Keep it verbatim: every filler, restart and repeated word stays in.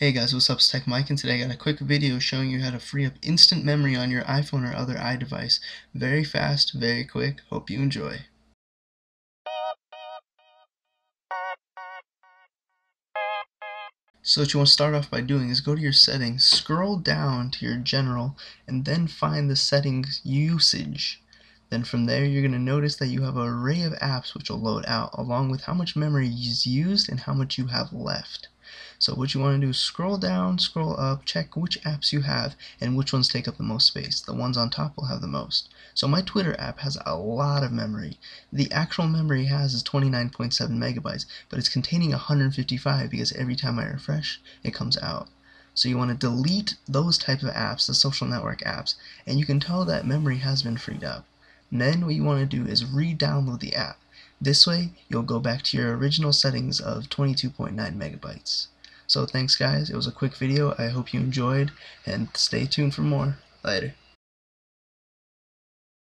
Hey guys, what's up? It's TechMike, and today I got a quick video showing you how to free up instant memory on your iPhone or other iDevice. Very fast, very quick. Hope you enjoy. So what you want to start off by doing is go to your settings, scroll down to your general, and then find the settings usage. Then from there you're going to notice that you have an array of apps which will load out along with how much memory is used and how much you have left. So what you want to do is scroll down, scroll up, check which apps you have and which ones take up the most space. The ones on top will have the most. So my Twitter app has a lot of memory. The actual memory it has is twenty-nine point seven megabytes, but it's containing one hundred fifty-five because every time I refresh, it comes out. So you want to delete those types of apps, the social network apps, and you can tell that memory has been freed up. And then what you want to do is re-download the app. This way, you'll go back to your original settings of twenty-two point nine megabytes. So thanks guys, it was a quick video, I hope you enjoyed, and stay tuned for more. Later.